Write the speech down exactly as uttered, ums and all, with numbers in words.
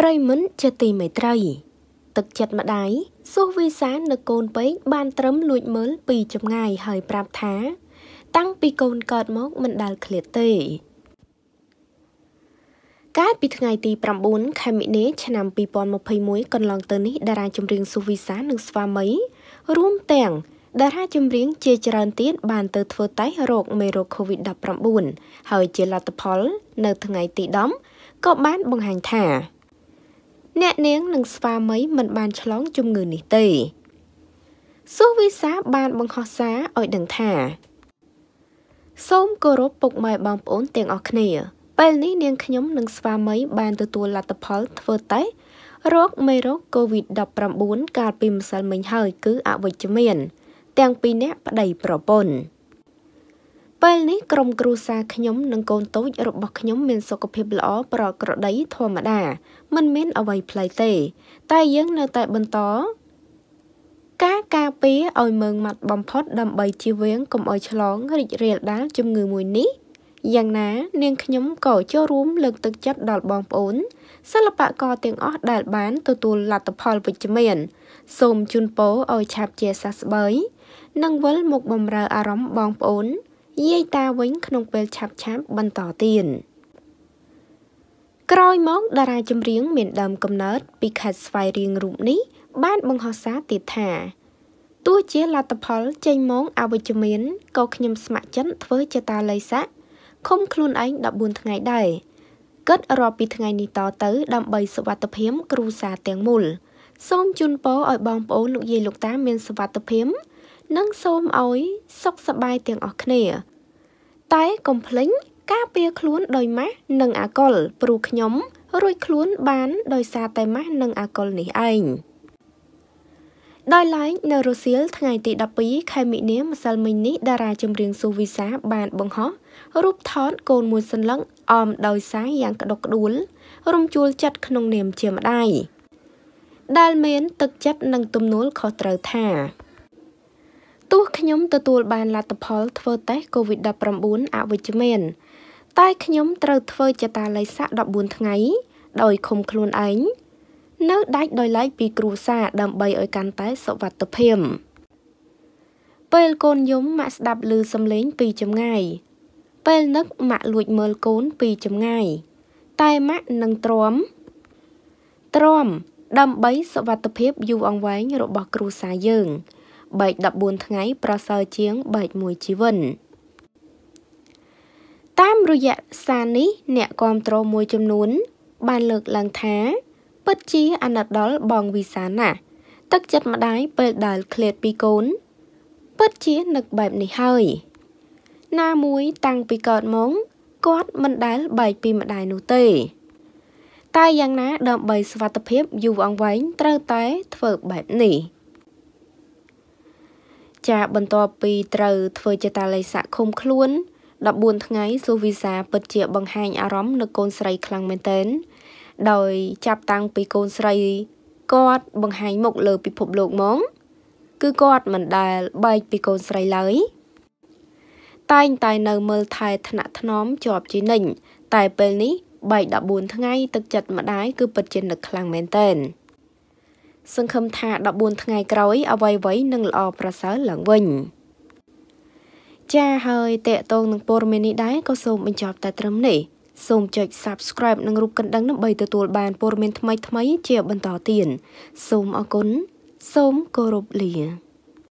Pray mến chê tì mấy trai Tức chật mà đáy Suốt vi sáng nực côn bếch Ban trấm lụi mớl bì chùm ngài hơi prap thá Tăng bì côn cọt mốc Mình đàl khliệt tê Các bì thằng ngày tì pram bốn Khai mỹ nế chà nằm bì bọn một phây muối Còn lòng tớ ní đà ra chùm riêng suốt vi sáng nâng xóa mấy Rùm tèng Đà ra chùm riêng chê chà rơn tiết Bàn tớ thơ tái rộc mê rô covid nineteen Hơi chê là tập hól Nơ thằng ngày tì đóm Có bán bằng hành thả Nét nén nâng sva mấy mình bàn cho lóng chung người nỉ tì. Số vi xá bàn bằng khó xá ôi đừng thả. Xôm cô rốt bục mời bằng bốn tiền ọc nìa. Bài ní nén nhóm nâng sva mấy bàn từ tùa là tập hóa thơ tách. Rốt mê rốt covid nineteen cà bìm xa mình hơi cứ ạ vội cho miền. Tiền bì nét bà đầy bỏ bồn. Bài ní crom cru xa nhóm nâng côn tốt rốt bọc nhóm miền sô cập hiệp lõ bỏ cổ đấy thua mà đà. Mình mến ở vầy play tê, tay dấn nơi tại bên tó. Cá ca pía ôi mừng mặt bóng phót đầm bầy chi viếng cùng ôi cho lón rịch rệt đá chùm người mùi ní. Giang ná, nên nhóm cổ cho rúm lực tức chất đọt bóng bốn. Sẽ là bạ co tiếng ớt đạt bán tù tù là tập hồn vật cho miền. Xùm chun bố ôi chạp chè sạc bới. Nâng với một bầm rờ à rõm bóng bốn. Dây ta vĩnh khăn bèl chạp chạp bần tỏ tiền. Kroi mốc đà ra châm riêng miền đầm cầm nớt bị khát xoay riêng rụm ní bát bằng hóa xá tiệt thả. Tua chế là tập hồn chênh món áo với châm miến có khả nhầm sma chấn với cho ta lấy xác. Không khuôn anh đã buồn thằng ngày đầy. Kết rộp bị thằng ngày này tỏ tới đầm bầy sự vật tập hiếm cựu xa tiếng mùl. Xôm chun bố ở bóng bố lục dì lục tá miền sự vật tập hiếm. Nâng xôm ối sốc xa bay tiếng ọc nề. Tái cầm phính. Các bia khốn đôi mắt nâng á col, bụi nhóm, rồi khốn bán đôi xa tay mắt nâng á col này anh. Đôi lái, nờ rô xíl thằng ngày tị đập bí khai mỹ nế mà xa mình ní đà ra chùm riêng xu vi xá bàn bóng hóa. Rúp thót côn mùi sân lẫn, ôm đôi xá dạng cả độc đuốn, rung chùl chặt khăn nông nềm chìa mặt ai. Đài mến tức chất nâng tùm nôl khó trở thả. Tụi nhóm tự tùl bàn là tập hóa thơ tế covid nineteen ảo với chùm mình. Tại nhóm trâu thơ cho ta lấy xác đọc buồn thằng ấy, đòi không khuôn ánh. Nếu đáy đòi lấy bị cửu xa đầm bày ở cánh tay sổ vật tập hiểm. Bên con nhóm mạng đạp lưu xâm lến bì chấm ngài. Bên nức mạng lụi mơ cốn bì chấm ngài. Tại mạng nâng tróm. Tróm, đầm bấy sổ vật tập hiếp dù ông vánh rồi bỏ cửu xa dừng. Bạch đọc buồn thằng ấy bỏ sơ chiến bạch mùi chí vần. Tam rùi dạ xa ní nẹ con trô mùi chùm nún, bàn lược lăng thá, bất chí ăn ạc đó bong vi xá nạ, tất chất mà đáy bê đàl khliệt bì cốn, bất chí nực bẹp này hơi. Na mùi tăng bì cọt mống, cốt mân đáy bạch bì mà đáy nụ tê. Tai giang ná đậm bầy sva tập hiếp dù ông vánh trơ tế thơ bẹp nỉ. Chà bần tòa bì trơ thơ chê ta lấy xạ không khluôn, Đập buồn thằng ấy dù visa bật chịu bằng hành áo rõm nực con srei khlang mến tên. Đòi chạp tăng bì con srei cọt bằng hành mộc lờ bì phục lộn móng. Cứ cọt mình đài bạch bì con srei lấy. Tại anh tài nờ mơ thai thân ạ thân óm chọp chí nỉnh. Tại bên ní bạch đập buồn thằng ấy tức chật mà đáy cứ bật chịu nực khlang mến tên. Sân khâm thạ đập buồn thằng ấy cõi áo vay vấy nâng lọ bà sớ lãng vinh. Chà hơi tệ tôn nâng bồn mê ní đáy có xông bình chọp tại trâm nỉ. Xông chạch subscribe nâng rụp cân đăng nâng bày từ tùl bàn bồn mê thmây thmây chìa bần tỏ tiền. Xông áo cún, xông cô rụp lìa.